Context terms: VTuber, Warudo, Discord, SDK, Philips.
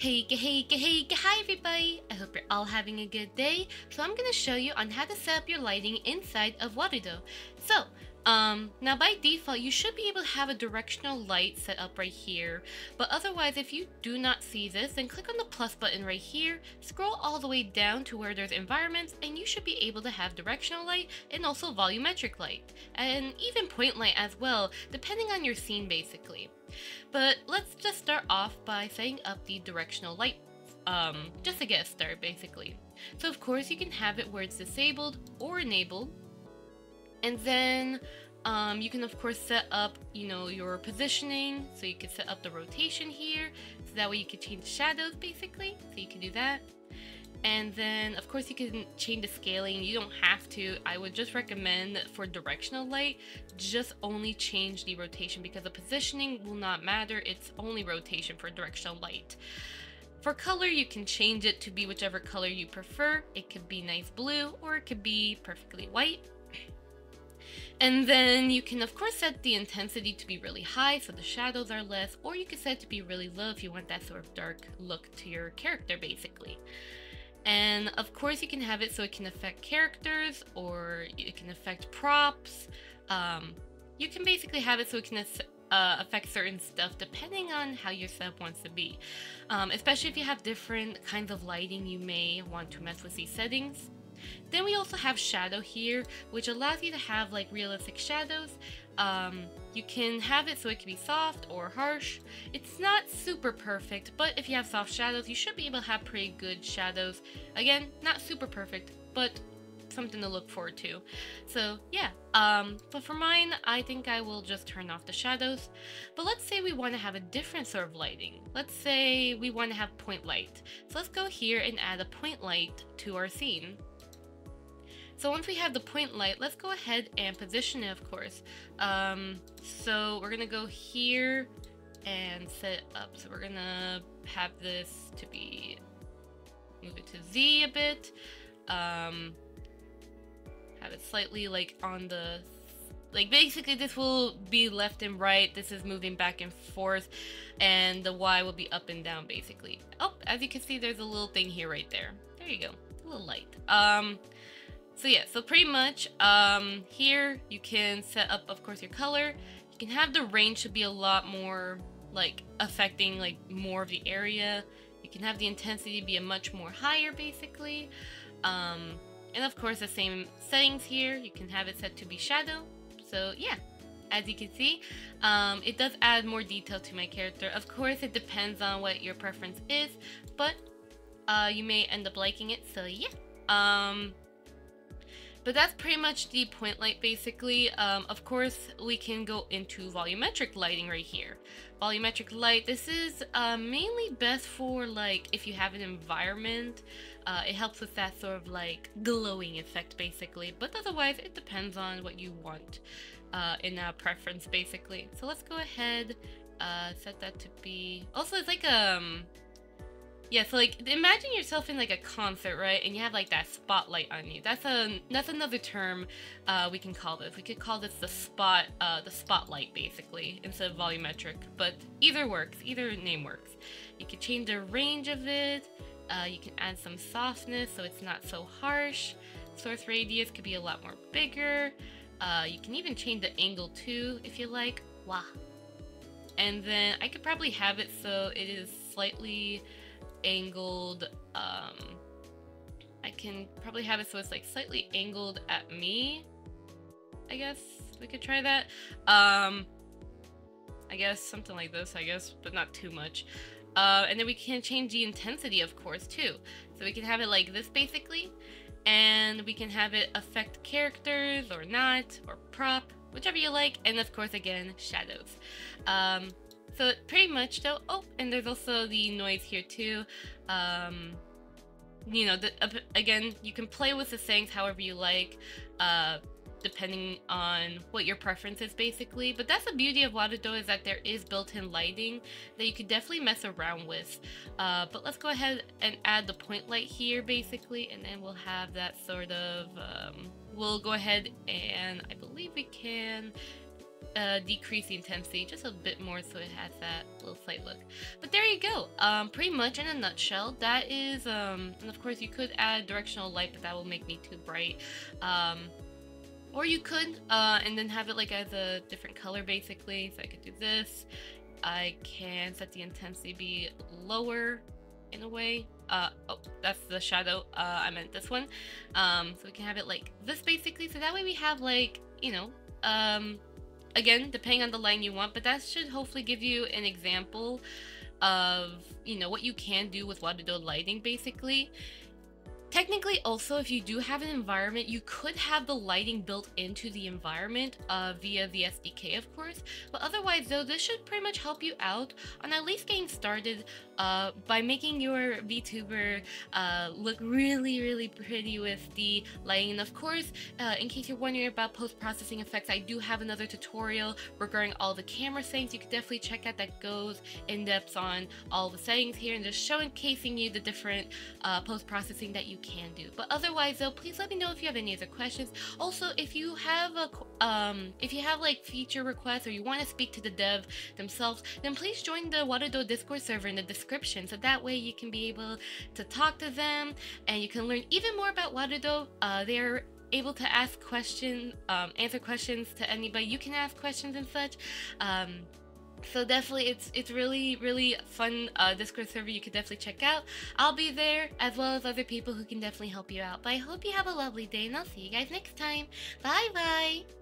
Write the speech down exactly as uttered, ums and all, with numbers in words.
Hey, hey, hey, hi everybody! I hope you're all having a good day. So I'm gonna show you on how to set up your lighting inside of Warudo. So, um, now by default you should be able to have a directional light set up right here. But otherwise, if you do not see this, then click on the plus button right here, scroll all the way down to where there's environments, and you should be able to have directional light and also volumetric light. And even point light as well, depending on your scene basically. But let's just start off by setting up the directional light, um, just to get us started basically. So of course you can have it where it's disabled or enabled, and then um, you can of course set up, you know, your positioning, so you can set up the rotation here, so that way you can change shadows basically, so you can do that. And then of course you can change the scaling. You don't have to. I would just recommend for directional light, just only change the rotation, because the positioning will not matter. It's only rotation for directional light. For color, you can change it to be whichever color you prefer. It could be nice blue, or it could be perfectly white. And then you can of course set the intensity to be really high so the shadows are less, or you can set it to be really low if you want that sort of dark look to your character basically. And of course you can have it so it can affect characters, or it can affect props. Um, you can basically have it so it can uh, affect certain stuff depending on how your setup wants to be. Um, especially if you have different kinds of lighting, you may want to mess with these settings. Then we also have shadow here, which allows you to have like realistic shadows. Um, you can have it so it can be soft or harsh. It's not super perfect, but if you have soft shadows, you should be able to have pretty good shadows. Again, not super perfect, but something to look forward to. So yeah, um, but for mine, I think I will just turn off the shadows. But let's say we want to have a different sort of lighting. Let's say we want to have point light. So let's go here and add a point light to our scene. So once we have the point light, let's go ahead and position it, of course. Um, so we're gonna go here and set it up. So we're gonna have this to be, move it to Z a bit. Um, have it slightly like on the, like basically this will be left and right. This is moving back and forth, and the Y will be up and down basically. Oh, as you can see, there's a little thing here right there. There you go, a little light. Um, So yeah, so pretty much um, here you can set up, of course, your color. You can have the range to be a lot more like affecting like more of the area. You can have the intensity be a much more higher basically. Um, and of course the same settings here. You can have it set to be shadow. So yeah, as you can see, um, it does add more detail to my character. Of course, it depends on what your preference is, but uh, you may end up liking it. So yeah. Um, But that's pretty much the point light basically. Um, of course, we can go into volumetric lighting right here. Volumetric light, this is uh, mainly best for like if you have an environment. Uh, it helps with that sort of like glowing effect basically. But otherwise, it depends on what you want uh, in a preference basically. So let's go ahead, uh, set that to be... Also, it's like a... Um, Yeah, so like imagine yourself in like a concert, right? And you have like that spotlight on you. That's a that's another term uh, we can call this. We could call this the spot, uh, the spotlight, basically, instead of volumetric. But either works, either name works. You can change the range of it. Uh, you can add some softness so it's not so harsh. Source radius could be a lot more bigger. Uh, you can even change the angle too if you like. Wow. And then I could probably have it so it is slightly angled. um I can probably have it so it's like slightly angled at me. I guess we could try that. um I guess something like this, I guess, but not too much. Uh and then we can change the intensity, of course, too, so we can have it like this basically, and we can have it affect characters or not, or prop, whichever you like. And of course, again, shadows. um So pretty much though. Oh, and there's also the noise here too. Um, you know, the, uh, again, you can play with the settings however you like, uh, depending on what your preference is basically. But that's the beauty of Warudo, is that there is built-in lighting that you could definitely mess around with. Uh, but let's go ahead and add the point light here basically, and then we'll have that sort of, um, we'll go ahead and I believe we can uh, decrease the intensity just a bit more so it has that little slight look. But there you go. Um, pretty much in a nutshell, that is, um, and of course you could add directional light, but that will make me too bright. Um, or you could, uh, and then have it like as a different color basically. So I could do this. I can set the intensity be lower in a way. Uh, oh, that's the shadow. Uh, I meant this one. Um, so we can have it like this basically. So that way we have like, you know, um, again, depending on the line you want, but that should hopefully give you an example of, you know, what you can do with Warudo lighting basically. Technically, also, if you do have an environment, you could have the lighting built into the environment uh, via the S D K, of course. But otherwise, though, this should pretty much help you out on at least getting started uh, by making your VTuber uh, look really, really pretty with the lighting. And of course, uh, in case you're wondering about post-processing effects, I do have another tutorial regarding all the camera settings. You can definitely check out that goes in-depth on all the settings here and just showcasing you the different uh, post-processing that you can do. But otherwise though, please let me know if you have any other questions. Also, if you have a um if you have like feature requests or you want to speak to the dev themselves, then please join the Warudo Discord server in the description, so that way you can be able to talk to them and you can learn even more about Warudo. Uh they're able to ask questions, um answer questions to anybody. You can ask questions and such. um So definitely, it's it's really, really fun uh, Discord server you could definitely check out. I'll be there, as well as other people who can definitely help you out. But I hope you have a lovely day, and I'll see you guys next time. Bye-bye!